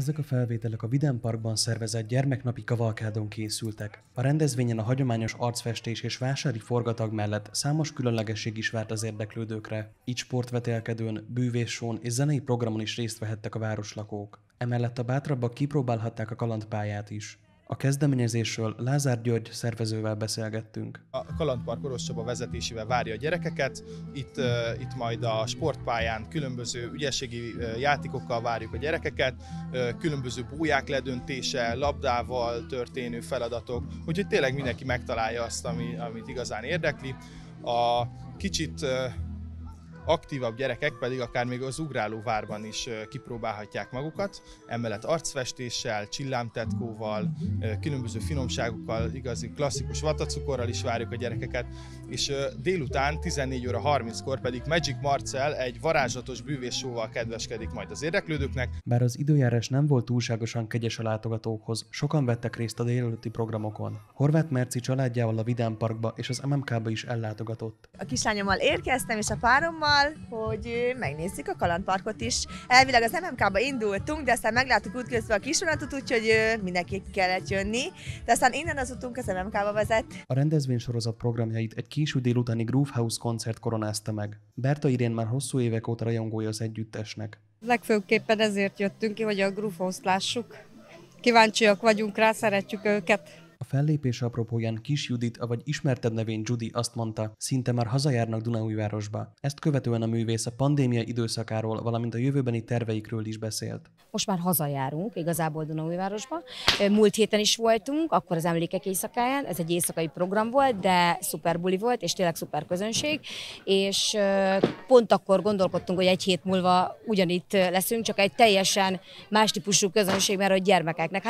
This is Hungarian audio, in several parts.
Ezek a felvételek a Vidámparkban szervezett gyermeknapi kavalkádon készültek. A rendezvényen a hagyományos arcfestés és vásári forgatag mellett számos különlegesség is várt az érdeklődőkre. Így sportvetélkedőn, bűvéssón és zenei programon is részt vehettek a városlakók. Emellett a bátrabbak kipróbálhatták a kalandpályát is. A kezdeményezésről Lázár György szervezővel beszélgettünk. A Kalandpark Orosz Csaba vezetésével várja a gyerekeket, itt majd a sportpályán különböző ügyességi játékokkal várjuk a gyerekeket, különböző bóják ledöntése, labdával történő feladatok, úgyhogy tényleg mindenki megtalálja azt, amit igazán érdekli. A kicsit aktívabb gyerekek pedig akár még az ugráló várban is kipróbálhatják magukat, emellett arcfestéssel, csillámtetkóval, különböző finomságokkal, igazi klasszikus vatacukorral is várjuk a gyerekeket, és délután 14:30-kor pedig Magic Marcel egy varázslatos bűvéssóval kedveskedik majd az érdeklődőknek. Bár az időjárás nem volt túlságosan kegyes a látogatókhoz, sokan vettek részt a délelőtti programokon. Horváth Merci családjával a Vidámparkba és az MMK-ba is ellátogatott. A kislányommal érkeztem és a párommal, hogy megnézzük a Kalandparkot is. Elvileg az MMK-ba indultunk, de aztán megláttuk útközben a kisvonatot, úgyhogy mindenképp kellett jönni, de aztán innen az utunk az MMK-ba vezet. A rendezvénysorozat programjait egy késő délutáni Groove House koncert koronázta meg. Berta Irén már hosszú évek óta rajongója az együttesnek. Legfőképpen ezért jöttünk ki, hogy a Groove House-t lássuk. Kíváncsiak vagyunk rá, szeretjük őket. A fellépés apropóján Kis Judit, avagy ismertebb nevén Judy azt mondta, szinte már hazajárnak Dunaújvárosba. Ezt követően a művész a pandémia időszakáról, valamint a jövőbeni terveikről is beszélt. Most már hazajárunk igazából Dunaújvárosba. Múlt héten is voltunk, akkor az Emlékek éjszakáján, ez egy éjszakai program volt, de szuper buli volt, és tényleg szuper közönség, és pont akkor gondolkodtunk, hogy egy hét múlva ugyanitt leszünk, csak egy teljesen más típusú közönség, mert a gyermekeknek,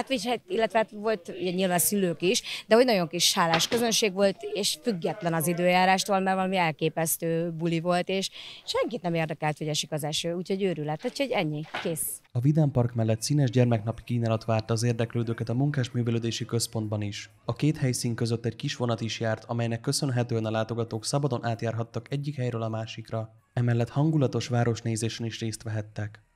illetve volt nyilván szülők is, de hogy nagyon kis hálás közönség volt, és független az időjárástól, mert valami elképesztő buli volt, és senkit nem érdekelt, hogy esik az eső, úgyhogy őrület, úgyhogy ennyi, kész. A Vidámpark mellett színes gyermeknapi kínálat várta az érdeklődőket a Munkásművelődési Központban is. A két helyszín között egy kis vonat is járt, amelynek köszönhetően a látogatók szabadon átjárhattak egyik helyről a másikra. Emellett hangulatos városnézésen is részt vehettek.